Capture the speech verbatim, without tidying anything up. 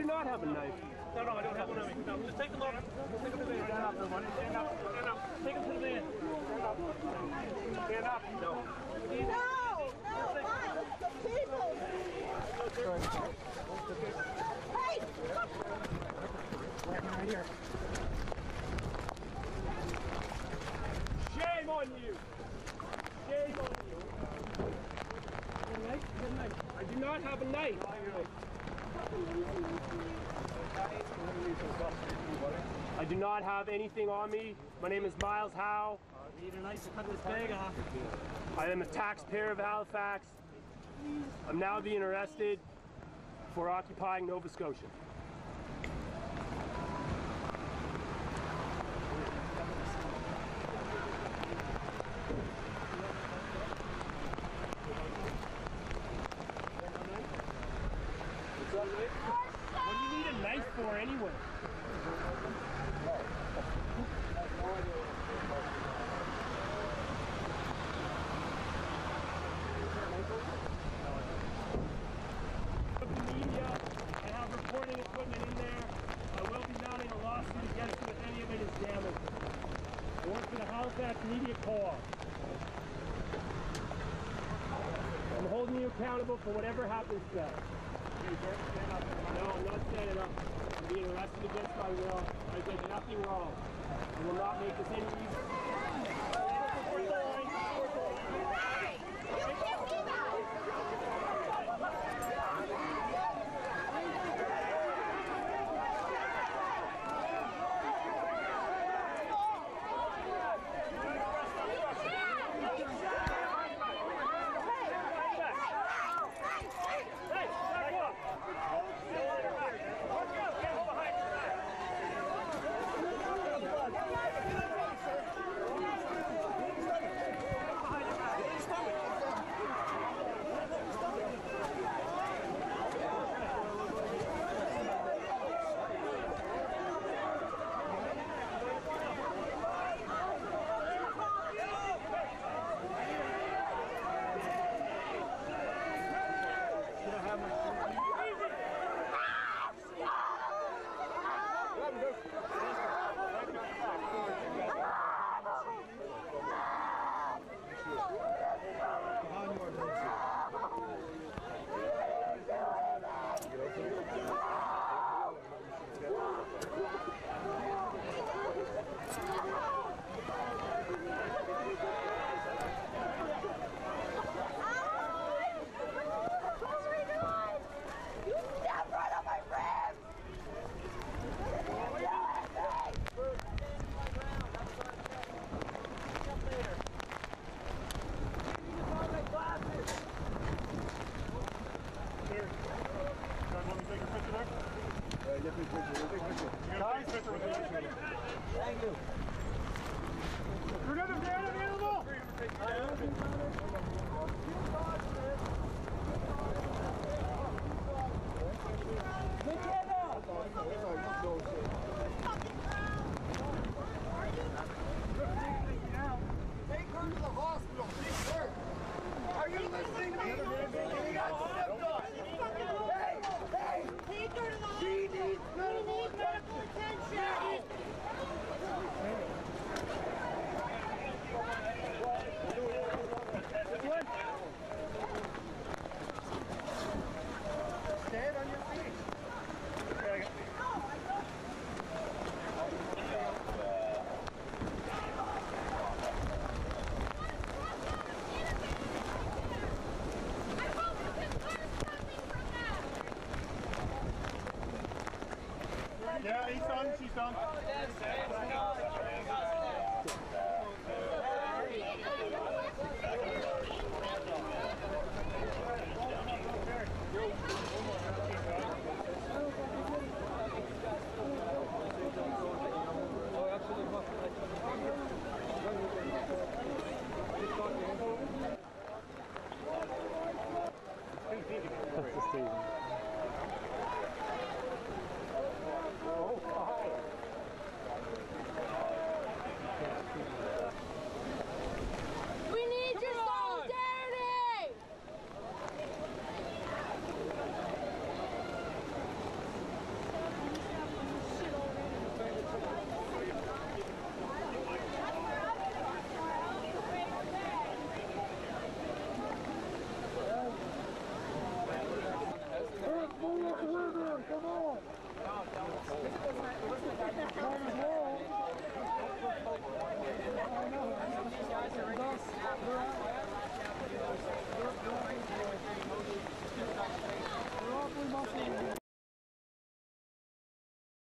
do not have a knife? No, no, I don't have one on me. No, just take a look. Take a look. Stand up, everyone. Stand up. Stand up. Take a look. Stand up. Stand up. No. No! No! Miles! People! Hey! Right here. Shame on you! Shame on you! Good night. Good night. I do not have a knife. I do not have anything on me. My name is Miles Howe. I need a knife to cut this bag off. I am a taxpayer of Halifax. I'm now being arrested for occupying Nova Scotia. For anyway. I'm holding you accountable for whatever happens to us. No, I'm not standing up. I'm being arrested against my will. I did nothing wrong. I will not make this any easier. Yeah, he's done, she's done. Oh,